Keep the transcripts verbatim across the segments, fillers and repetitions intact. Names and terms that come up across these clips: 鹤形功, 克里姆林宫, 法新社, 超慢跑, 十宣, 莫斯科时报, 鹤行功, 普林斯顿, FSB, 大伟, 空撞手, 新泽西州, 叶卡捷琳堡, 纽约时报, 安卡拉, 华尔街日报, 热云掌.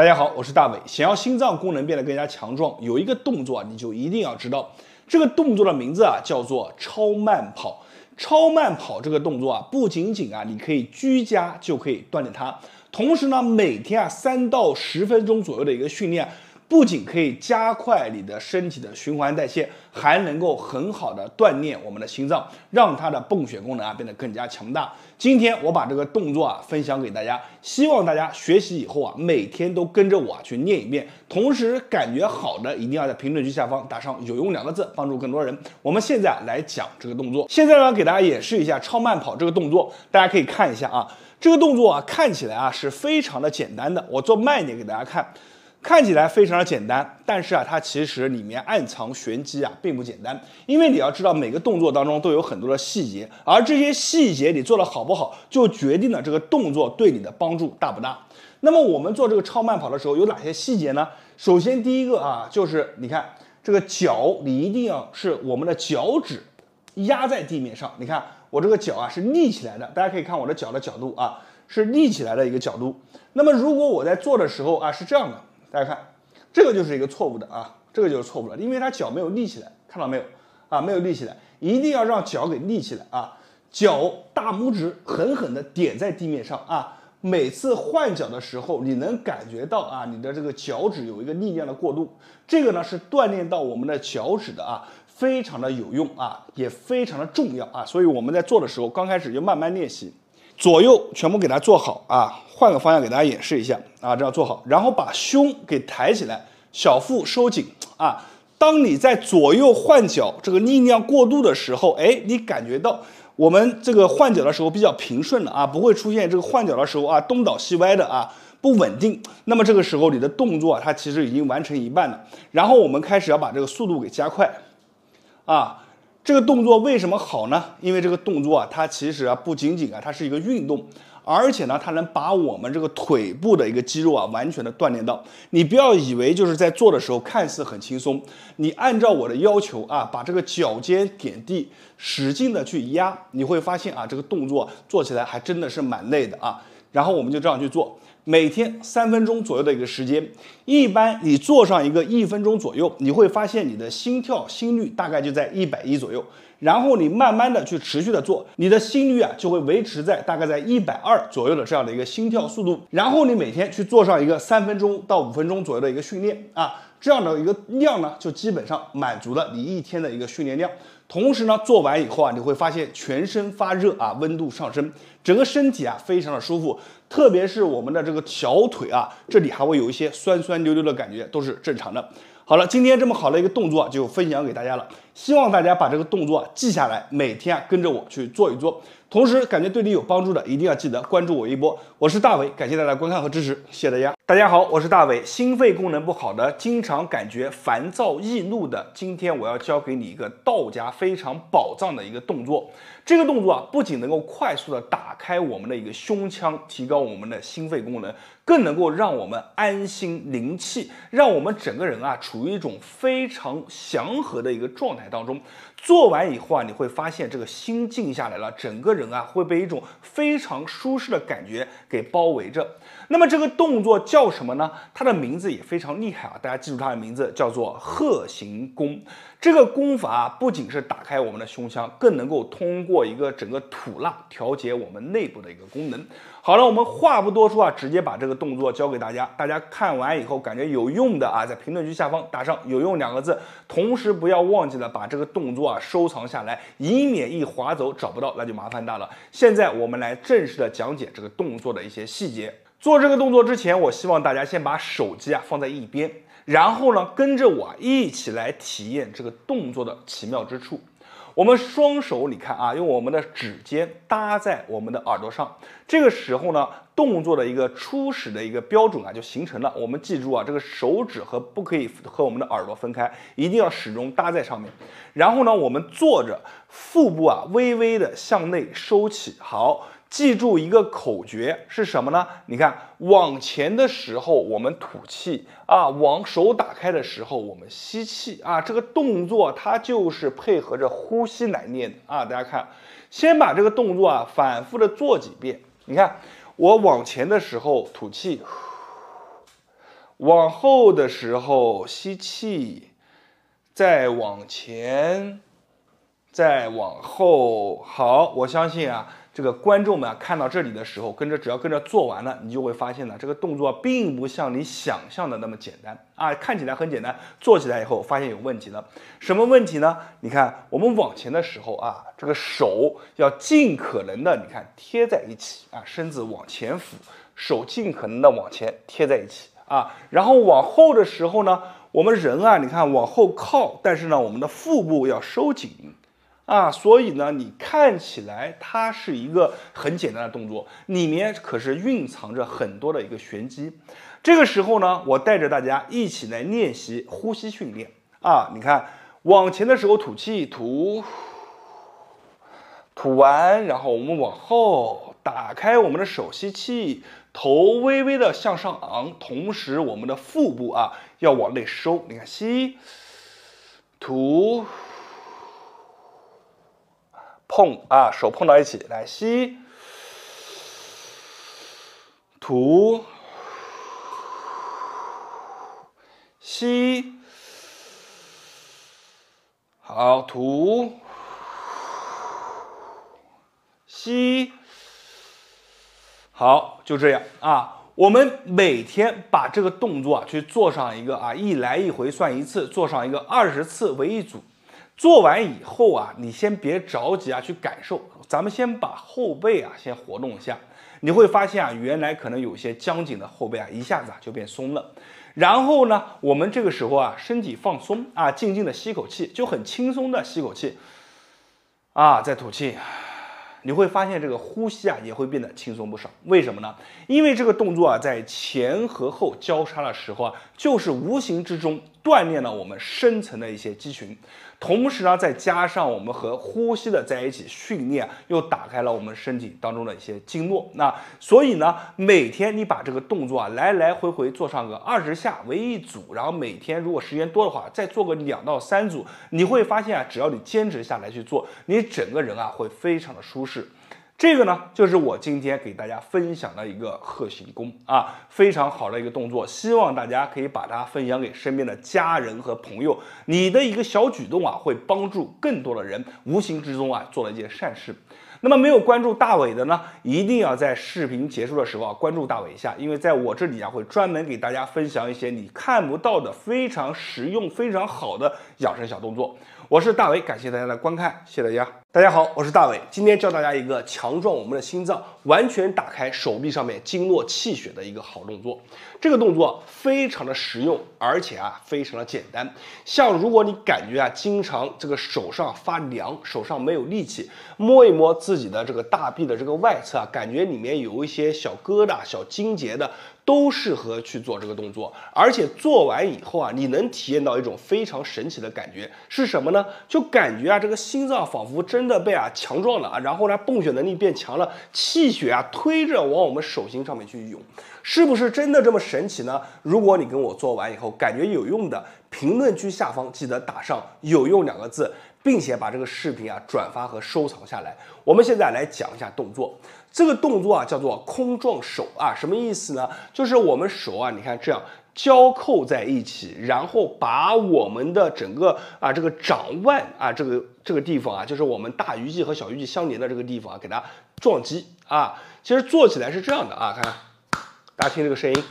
大家好，我是大伟。想要心脏功能变得更加强壮，有一个动作啊，你就一定要知道。这个动作的名字啊，叫做超慢跑。超慢跑这个动作啊，不仅仅啊，你可以居家就可以锻炼它，同时呢，每天啊三到十分钟左右的一个训练。 不仅可以加快你的身体的循环代谢，还能够很好的锻炼我们的心脏，让它的泵血功能啊变得更加强大。今天我把这个动作啊分享给大家，希望大家学习以后啊，每天都跟着我啊去念一遍。同时感觉好的，一定要在评论区下方打上“有用”两个字，帮助更多人。我们现在来讲这个动作。现在呢，给大家演示一下超慢跑这个动作，大家可以看一下啊，这个动作啊看起来啊是非常的简单的，我做慢一点给大家看。 看起来非常的简单，但是啊，它其实里面暗藏玄机啊，并不简单。因为你要知道，每个动作当中都有很多的细节，而这些细节你做的好不好，就决定了这个动作对你的帮助大不大。那么我们做这个超慢跑的时候，有哪些细节呢？首先第一个啊，就是你看这个脚，你一定要是我们的脚趾压在地面上。你看我这个脚啊是立起来的，大家可以看我的脚的角度啊，是立起来的一个角度。那么如果我在做的时候啊是这样的。 大家看，这个就是一个错误的啊，这个就是错误的，因为它脚没有立起来，看到没有啊？没有立起来，一定要让脚给立起来啊！脚大拇指狠狠地点在地面上啊！每次换脚的时候，你能感觉到啊，你的这个脚趾有一个力量的过渡，这个呢是锻炼到我们的脚趾的啊，非常的有用啊，也非常的重要啊，所以我们在做的时候，刚开始就慢慢练习。 左右全部给大家做好啊，换个方向给大家演示一下啊，这样做好，然后把胸给抬起来，小腹收紧啊。当你在左右换脚这个力量过渡的时候，哎，你感觉到我们这个换脚的时候比较平顺了啊，不会出现这个换脚的时候啊东倒西歪的啊不稳定。那么这个时候你的动作啊，它其实已经完成一半了，然后我们开始要把这个速度给加快啊。 这个动作为什么好呢？因为这个动作啊，它其实啊不仅仅啊它是一个运动，而且呢它能把我们这个腿部的一个肌肉啊完全的锻炼到。你不要以为就是在做的时候看似很轻松，你按照我的要求啊，把这个脚尖点地，使劲的去压，你会发现啊这个动作做起来还真的是蛮累的啊。然后我们就这样去做。 每天三分钟左右的一个时间，一般你做上一个一分钟左右，你会发现你的心跳心率大概就在一百一左右，然后你慢慢的去持续的做，你的心率啊就会维持在大概在一百二左右的这样的一个心跳速度，然后你每天去做上一个三分钟到五分钟左右的一个训练啊，这样的一个量呢就基本上满足了你一天的一个训练量。 同时呢，做完以后啊，你会发现全身发热啊，温度上升，整个身体啊非常的舒服，特别是我们的这个小腿啊，这里还会有一些酸酸溜溜的感觉，都是正常的。好了，今天这么好的一个动作啊，就分享给大家了，希望大家把这个动作啊记下来，每天啊跟着我去做一做。同时，感觉对你有帮助的，一定要记得关注我一波。我是大伟，感谢大家的观看和支持，谢谢大家。大家好，我是大伟。心肺功能不好的，经常感觉烦躁易怒的，今天我要教给你一个道家非常宝藏的一个动作。这个动作啊，不仅能够快速的打开我们的一个胸腔，提高我们的心肺功能，更能够让我们安心宁气，让我们整个人啊处于一种非常祥和的一个状态当中。做完以后啊，你会发现这个心静下来了，整个人。 人啊会被一种非常舒适的感觉给包围着。那么这个动作叫什么呢？它的名字也非常厉害啊！大家记住它的名字叫做鹤行功。这个功法啊，不仅是打开我们的胸腔，更能够通过一个整个吐纳调节我们内部的一个功能。好了，我们话不多说啊，直接把这个动作教给大家。大家看完以后感觉有用的啊，在评论区下方打上“有用”两个字，同时不要忘记了把这个动作啊收藏下来，以免一划走找不到，那就麻烦大家。 了，现在我们来正式的讲解这个动作的一些细节。做这个动作之前，我希望大家先把手机啊放在一边，然后呢跟着我一起来体验这个动作的奇妙之处。我们双手，你看啊，用我们的指尖搭在我们的耳朵上，这个时候呢。 动作的一个初始的一个标准啊，就形成了。我们记住啊，这个手指和不可以和我们的耳朵分开，一定要始终搭在上面。然后呢，我们坐着，腹部啊微微的向内收起。好，记住一个口诀是什么呢？你看，往前的时候我们吐气啊，往手打开的时候我们吸气啊。这个动作它就是配合着呼吸来练的啊。大家看，先把这个动作啊反复的做几遍。你看。 我往前的时候吐气，往后的时候吸气，再往前，再往后。好，我相信啊，这个观众们啊，看到这里的时候，跟着只要跟着做完了，你就会发现呢，这个动作并不像你想象的那么简单啊。看起来很简单，做起来以后发现有问题了。什么问题呢？你看，我们往前的时候啊，这个手要尽可能的，你看贴在一起啊，身子往前俯，手尽可能的往前贴在一起。 啊，然后往后的时候呢，我们人啊，你看往后靠，但是呢，我们的腹部要收紧，啊，所以呢，你看起来它是一个很简单的动作，里面可是蕴藏着很多的一个玄机。这个时候呢，我带着大家一起来练习呼吸训练啊，你看往前的时候吐气，吐，吐完，然后我们往后打开我们的手，吸气。 头微微的向上昂，同时我们的腹部啊要往内收。你看，吸、吐、碰啊，手碰到一起来，吸、吐、吸，好，吐、吸。 好，就这样啊！我们每天把这个动作啊去做上一个啊，一来一回算一次，做上一个二十次为一组。做完以后啊，你先别着急啊去感受，咱们先把后背啊先活动一下，你会发现啊，原来可能有些僵紧的后背啊，一下子啊就变松了。然后呢，我们这个时候啊，身体放松啊，静静的吸口气，就很轻松的吸口气，啊，再吐气。 你会发现这个呼吸啊也会变得轻松不少，为什么呢？因为这个动作啊在前和后交叉的时候啊，就是无形之中锻炼了我们深层的一些肌群，同时呢再加上我们和呼吸的在一起训练，又打开了我们身体当中的一些经络。那所以呢，每天你把这个动作啊来来回回做上个二十下为一组，然后每天如果时间多的话，再做个两到三组，你会发现啊，只要你坚持下来去做，你整个人啊会非常的舒适。 是，这个呢，就是我今天给大家分享的一个鹤形功啊，非常好的一个动作，希望大家可以把它分享给身边的家人和朋友。你的一个小举动啊，会帮助更多的人，无形之中啊，做了一件善事。 那么没有关注大伟的呢，一定要在视频结束的时候啊关注大伟一下，因为在我这里啊会专门给大家分享一些你看不到的非常实用、非常好的养生小动作。我是大伟，感谢大家的观看，谢谢大家。大家好，我是大伟，今天教大家一个强壮我们的心脏、完全打开手臂上面经络气血的一个好动作。这个动作非常的实用，而且啊非常的简单。像如果你感觉啊经常这个手上发凉、手上没有力气，摸一摸自 自己的这个大臂的这个外侧啊，感觉里面有一些小疙瘩、小筋结的，都适合去做这个动作。而且做完以后啊，你能体验到一种非常神奇的感觉是什么呢？就感觉啊，这个心脏仿佛真的被啊强壮了啊，然后呢，泵血能力变强了，气血啊推着往我们手心上面去涌，是不是真的这么神奇呢？如果你跟我做完以后感觉有用的，评论区下方记得打上“有用”两个字。 并且把这个视频啊转发和收藏下来。我们现在来讲一下动作，这个动作啊叫做空撞手啊，什么意思呢？就是我们手啊，你看这样交扣在一起，然后把我们的整个啊这个掌腕啊这个这个地方啊，就是我们大鱼际和小鱼际相连的这个地方啊，给它撞击啊。其实做起来是这样的啊，看看大家听这个声音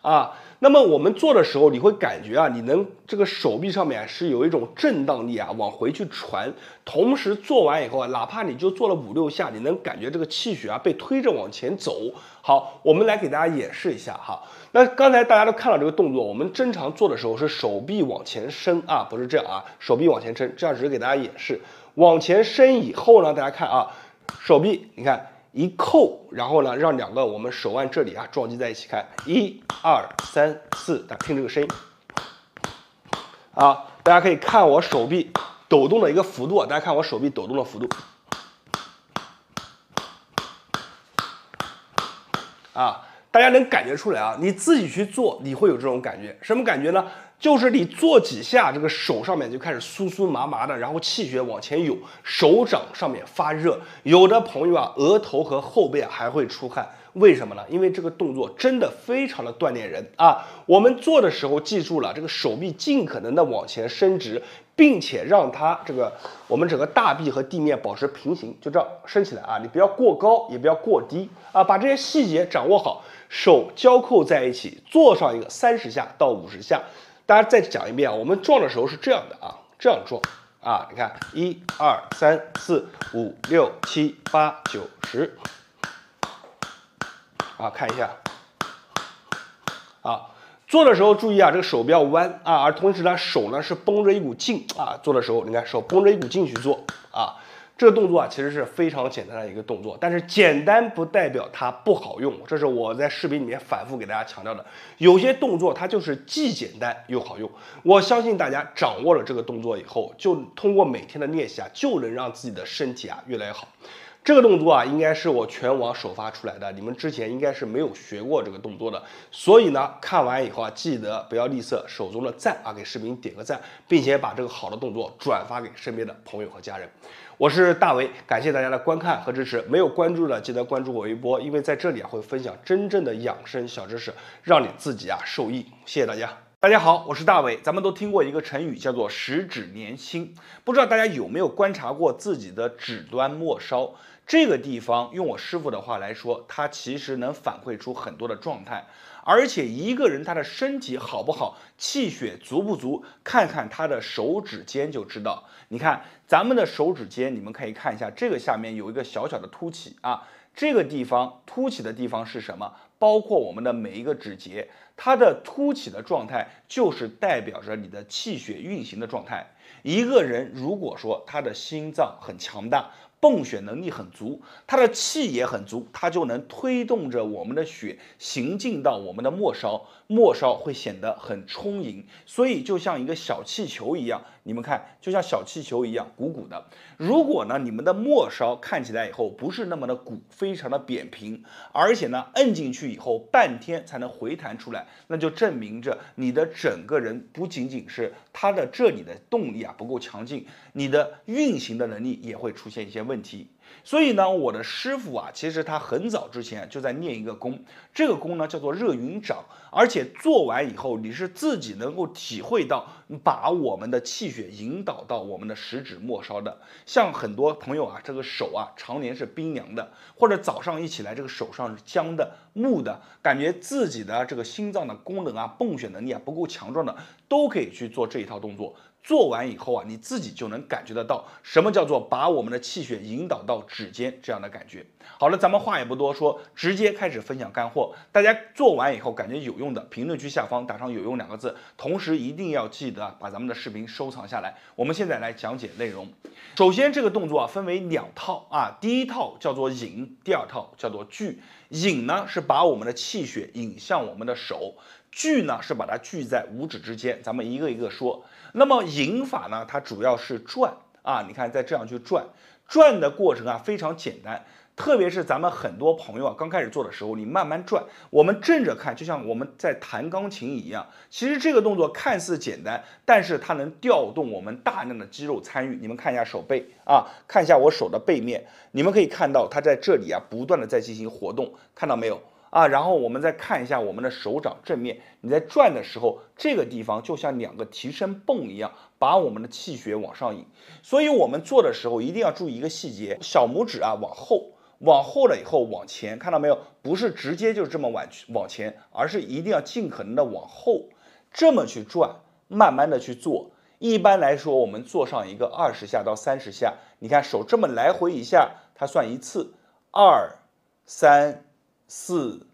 啊。 那么我们做的时候，你会感觉啊，你能这个手臂上面啊是有一种震荡力啊，往回去传。同时做完以后啊，哪怕你就做了五六下，你能感觉这个气血啊被推着往前走。好，我们来给大家演示一下哈。那刚才大家都看到这个动作，我们正常做的时候是手臂往前伸啊，不是这样啊，手臂往前伸，这样只是给大家演示。往前伸以后呢，大家看啊，手臂你看。 一扣，然后呢，让两个我们手腕这里啊撞击在一起看，一、二、三、四，大家听这个声音啊，大家可以看我手臂抖动的一个幅度，大家看我手臂抖动的幅度啊，大家能感觉出来啊，你自己去做，你会有这种感觉，什么感觉呢？就是你做几下，这个手上面就开始酥酥麻麻的，然后气血往前涌，手掌上面发热。有的朋友啊，额头和后背啊还会出汗。 为什么呢？因为这个动作真的非常的锻炼人啊！我们做的时候记住了，这个手臂尽可能的往前伸直，并且让它这个我们整个大臂和地面保持平行，就这样伸起来啊！你不要过高，也不要过低啊！把这些细节掌握好，手交扣在一起，做上一个三十下到五十下。大家再讲一遍啊！我们撞的时候是这样的啊，这样撞啊！你看， 一、二、三、四、五、六、七、八、九、十。 啊，看一下，啊，做的时候注意啊，这个手不要弯啊，而同时呢，手呢是绷着一股劲啊，做的时候你看手绷着一股劲去做啊，这个动作啊其实是非常简单的一个动作，但是简单不代表它不好用，这是我在视频里面反复给大家强调的，有些动作它就是既简单又好用，我相信大家掌握了这个动作以后，就通过每天的练习啊，就能让自己的身体啊越来越好。 这个动作啊，应该是我全网首发出来的，你们之前应该是没有学过这个动作的，所以呢，看完以后啊，记得不要吝啬手中的赞啊，给视频点个赞，并且把这个好的动作转发给身边的朋友和家人。我是大为，感谢大家的观看和支持，没有关注的记得关注我一波，因为在这里啊会分享真正的养生小知识，让你自己啊受益。谢谢大家。 大家好，我是大伟。咱们都听过一个成语，叫做十指连心。不知道大家有没有观察过自己的指端末梢这个地方？用我师傅的话来说，它其实能反馈出很多的状态。而且一个人他的身体好不好，气血足不足，看看他的手指尖就知道。你看咱们的手指尖，你们可以看一下，这个下面有一个小小的凸起啊，这个地方凸起的地方是什么？ 包括我们的每一个指节，它的凸起的状态就是代表着你的气血运行的状态。一个人如果说他的心脏很强大，泵血能力很足，他的气也很足，他就能推动着我们的血行进到我们的末梢，末梢会显得很充盈。所以就像一个小气球一样，你们看，就像小气球一样鼓鼓的。如果呢，你们的末梢看起来以后不是那么的鼓，非常的扁平，而且呢，摁进去 以后半天才能回弹出来，那就证明着你的整个人不仅仅是它的这里的动力啊不够强劲，你的运行的能力也会出现一些问题。所以呢，我的师傅啊，其实他很早之前就在练一个功，这个功呢叫做热云掌，而且做完以后你是自己能够体会到，把我们的气血引导到我们的食指末梢的。像很多朋友啊，这个手啊常年是冰凉的，或者早上一起来这个手上是僵的、木 的感觉，自己的这个心脏的功能啊，泵血能力啊不够强壮的，都可以去做这一套动作。做完以后啊，你自己就能感觉得到什么叫做把我们的气血引导到指尖这样的感觉。好了，咱们话也不多说，直接开始分享干货。大家做完以后感觉有用的，评论区下方打上"有用"两个字，同时一定要记得把咱们的视频收藏下来。我们现在来讲解内容。首先，这个动作啊分为两套啊，第一套叫做引，第二套叫做聚。引呢是把我们的气血引向我们的手。 聚呢是把它聚在五指之间，咱们一个一个说。那么引法呢，它主要是转啊，你看再这样去转，转的过程啊非常简单。 特别是咱们很多朋友啊，刚开始做的时候，你慢慢转，我们正着看，就像我们在弹钢琴一样。其实这个动作看似简单，但是它能调动我们大量的肌肉参与。你们看一下手背啊，看一下我手的背面，你们可以看到它在这里啊，不断的在进行活动，看到没有啊？然后我们再看一下我们的手掌正面，你在转的时候，这个地方就像两个提升泵一样。 把我们的气血往上引，所以我们做的时候一定要注意一个细节，小拇指啊往后，往后了以后往前，看到没有？不是直接就这么往往前，而是一定要尽可能的往后这么去转，慢慢的去做。一般来说，我们做上一个二十下到三十下，你看手这么来回一下，它算一次，二、三、四、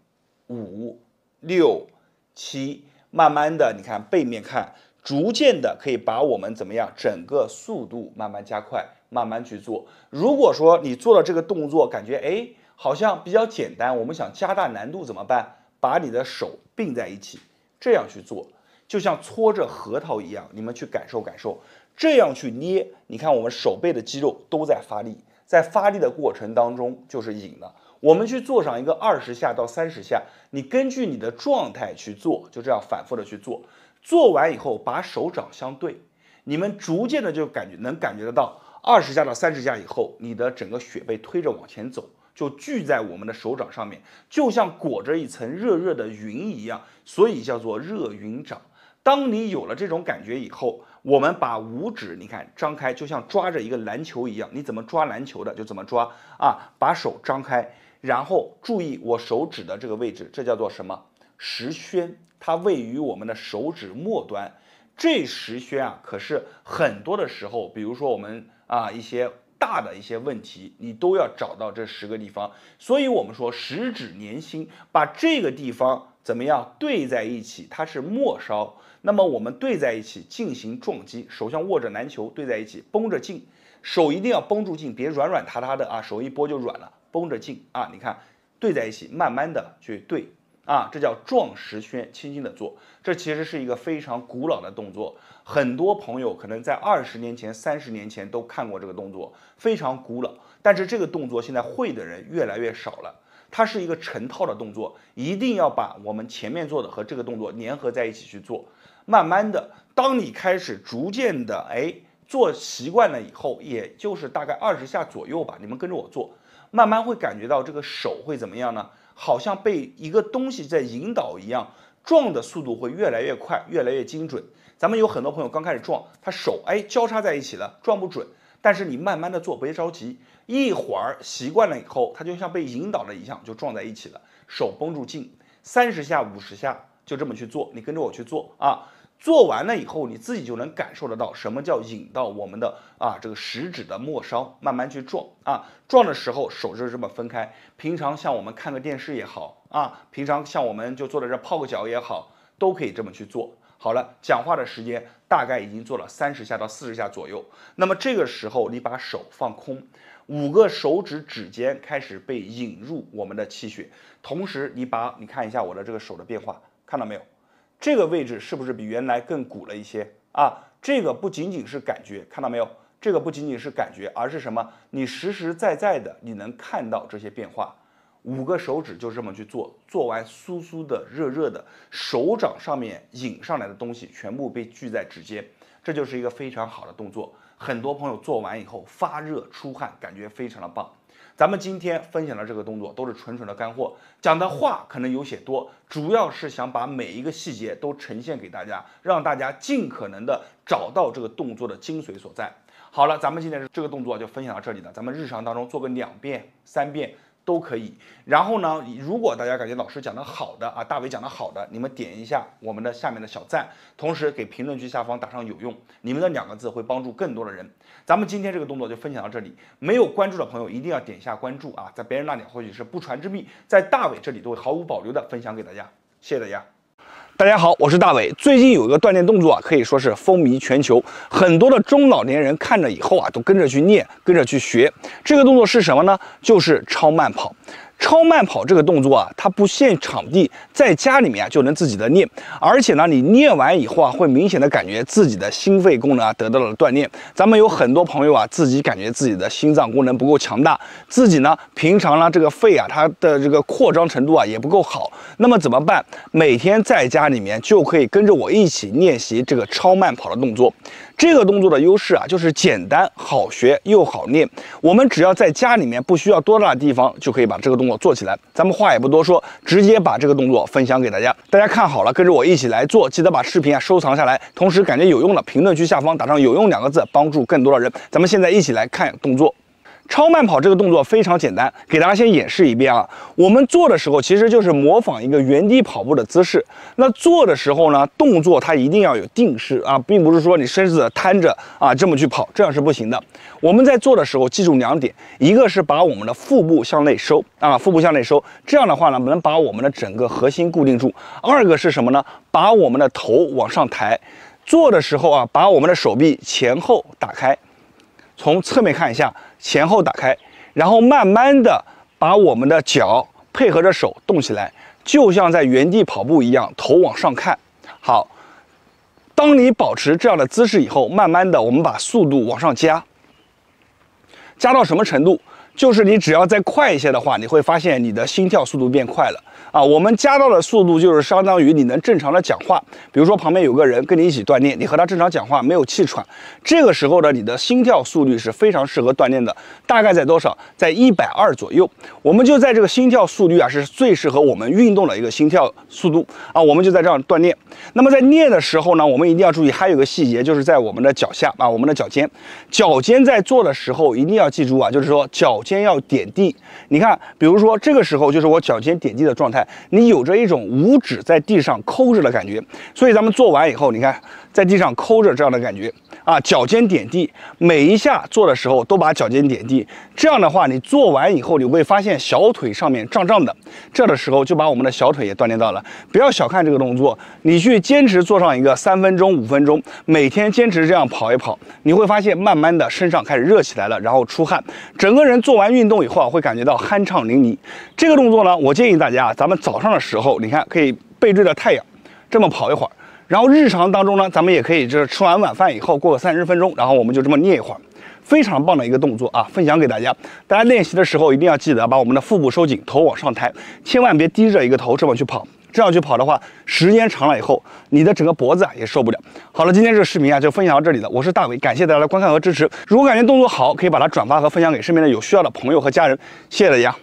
五、六、七，慢慢的，你看背面看。 逐渐的可以把我们怎么样，整个速度慢慢加快，慢慢去做。如果说你做了这个动作，感觉哎好像比较简单，我们想加大难度怎么办？把你的手并在一起，这样去做，就像搓着核桃一样，你们去感受感受，这样去捏。你看我们手背的肌肉都在发力，在发力的过程当中就是引了。我们去做上一个二十下到三十下，你根据你的状态去做，就这样反复的去做。做完以后，把手掌相对，你们逐渐的就感觉能感觉得到，二十下到三十下以后，你的整个血被推着往前走，就聚在我们的手掌上面，就像裹着一层热热的云一样，所以叫做热云掌。当你有了这种感觉以后，我们把五指你看张开，就像抓着一个篮球一样，你怎么抓篮球的就怎么抓啊，把手张开。 然后注意我手指的这个位置，这叫做什么？十宣，它位于我们的手指末端。这十宣啊，可是很多的时候，比如说我们啊一些大的一些问题，你都要找到这十个地方。所以我们说十指连心，把这个地方怎么样对在一起，它是末梢。那么我们对在一起进行撞击，手像握着篮球对在一起，绷着劲，手一定要绷住劲，别软软塌塌的啊，手一拨就软了。 绷着劲啊，你看对在一起，慢慢的去对啊，这叫撞十宣，轻轻的做。这其实是一个非常古老的动作，很多朋友可能在二十年前、三十年前都看过这个动作，非常古老。但是这个动作现在会的人越来越少了。它是一个成套的动作，一定要把我们前面做的和这个动作联合在一起去做。慢慢的，当你开始逐渐的哎做习惯了以后，也就是大概二十下左右吧，你们跟着我做。 慢慢会感觉到这个手会怎么样呢？好像被一个东西在引导一样，撞的速度会越来越快，越来越精准。咱们有很多朋友刚开始撞，他手哎交叉在一起了，撞不准。但是你慢慢的做，别着急，一会儿习惯了以后，他就像被引导了一样，就撞在一起了。手绷住劲，三十下、五十下就这么去做，你跟着我去做啊。 做完了以后，你自己就能感受得到什么叫引到我们的啊这个食指的末梢，慢慢去撞啊，撞的时候手就是这么分开。平常像我们看个电视也好啊，平常像我们就坐在这泡个脚也好，都可以这么去做。好了，讲话的时间大概已经做了三十下到四十下左右。那么这个时候你把手放空，五个手指指尖开始被引入我们的气血，同时你把你看一下我的这个手的变化，看到没有？ 这个位置是不是比原来更鼓了一些啊？这个不仅仅是感觉，看到没有？这个不仅仅是感觉，而是什么？你实实在在的，你能看到这些变化。五个手指就这么去做，做完酥酥的、热热的，手掌上面引上来的东西全部被聚在指尖，这就是一个非常好的动作。很多朋友做完以后发热、出汗，感觉非常的棒。 咱们今天分享的这个动作都是纯纯的干货，讲的话可能有些多，主要是想把每一个细节都呈现给大家，让大家尽可能的找到这个动作的精髓所在。好了，咱们今天这个动作就分享到这里了，咱们日常当中做个两遍、三遍都可以。然后呢，如果大家感觉老师讲的好的啊，大伟讲的好的，你们点一下我们的下面的小赞，同时给评论区下方打上有用，你们的两个字会帮助更多的人。 咱们今天这个动作就分享到这里，没有关注的朋友一定要点一下关注啊，在别人那里或许是不传之秘，在大伟这里都会毫无保留的分享给大家，谢谢大家。 大家好，我是大伟。最近有一个锻炼动作啊，可以说是风靡全球，很多的中老年人看着以后啊，都跟着去练，跟着去学。这个动作是什么呢？就是超慢跑。超慢跑这个动作啊，它不限场地，在家里面啊就能自己的练。而且呢，你练完以后啊，会明显的感觉自己的心肺功能啊得到了锻炼。咱们有很多朋友啊，自己感觉自己的心脏功能不够强大，自己呢平常呢这个肺啊，它的这个扩张程度啊也不够好。那么怎么办？每天在家 里面就可以跟着我一起练习这个超慢跑的动作。这个动作的优势啊，就是简单好学又好练。我们只要在家里面不需要多大的地方，就可以把这个动作做起来。咱们话也不多说，直接把这个动作分享给大家。大家看好了，跟着我一起来做。记得把视频啊收藏下来，同时感觉有用的，评论区下方打上"有用"两个字，帮助更多的人。咱们现在一起来看动作。 超慢跑这个动作非常简单，给大家先演示一遍啊。我们做的时候其实就是模仿一个原地跑步的姿势。那做的时候呢，动作它一定要有定式啊，并不是说你身子摊着啊这么去跑，这样是不行的。我们在做的时候记住两点，一个是把我们的腹部向内收啊，腹部向内收，这样的话呢能把我们的整个核心固定住。二个是什么呢？把我们的头往上抬。做的时候啊，把我们的手臂前后打开。 从侧面看一下，前后打开，然后慢慢的把我们的脚配合着手动起来，就像在原地跑步一样，头往上看。好，当你保持这样的姿势以后，慢慢的我们把速度往上加，加到什么程度？就是你只要再快一些的话，你会发现你的心跳速度变快了啊。我们加到的速度就是相当于你能正常的讲话，比如说旁边有个人跟你一起锻炼，你和他正常讲话没有气喘，这个时候呢，你的心跳速率是非常适合锻炼的，大概在多少？在一百二左右。我们就在这个心跳速率啊，是最适合我们运动的一个心跳速度啊，我们就在这样锻炼。那么在练的时候呢，我们一定要注意，还有一个细节就是在我们的脚下啊，我们的脚尖，脚尖在做的时候一定要记住啊，就是说脚尖要点地。你看，比如说这个时候就是我脚尖点地的状态，你有着一种五指在地上抠着的感觉。所以咱们做完以后，你看在地上抠着这样的感觉啊，脚尖点地，每一下做的时候都把脚尖点地。这样的话，你做完以后你会发现小腿上面胀胀的，这的时候就把我们的小腿也锻炼到了。不要小看这个动作，你去坚持做上一个三分钟、五分钟，每天坚持这样跑一跑，你会发现慢慢的身上开始热起来了，然后出汗，整个人做完运动以后啊，会感觉到酣畅淋漓。这个动作呢，我建议大家啊，咱们早上的时候，你看可以背对着太阳这么跑一会儿。然后日常当中呢，咱们也可以就是吃完晚饭以后过个三十分钟，然后我们就这么练一会儿，非常棒的一个动作啊，分享给大家。大家练习的时候一定要记得把我们的腹部收紧，头往上抬，千万别低着一个头这么去跑。这样去跑的话，时间长了以后，你的整个脖子啊也受不了。好了，今天这个视频啊就分享到这里了。我是大伟，感谢大家的观看和支持。如果感觉动作好，可以把它转发和分享给身边的有需要的朋友和家人。谢谢大家。